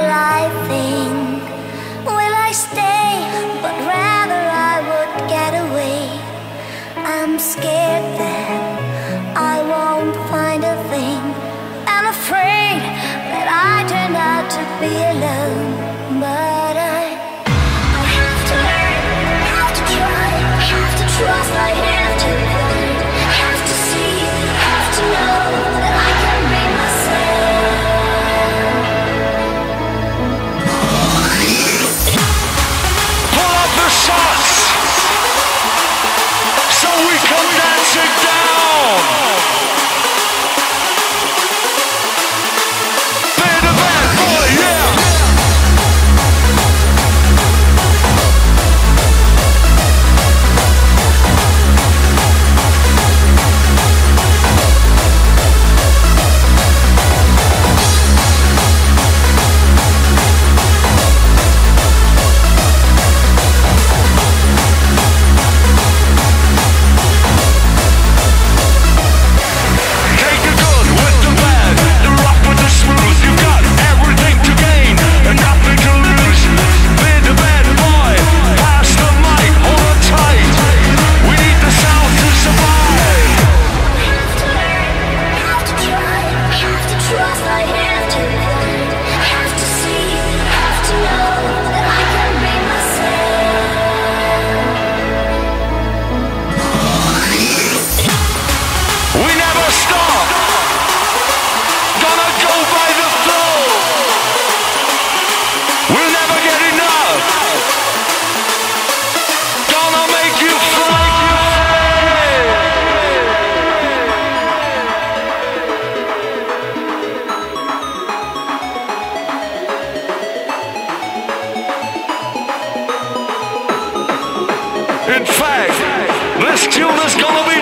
will I think? Will I stay? But rather I would get away. I'm scared that I won't find a thing. I'm afraid that I turned out to be alone. But I have to learn, have to try, have to trust, I have to learn, have to see, have to know that I can be myself. Pull up the socks so we come dancing down. Be the bad boy, yeah. This tune is gonna be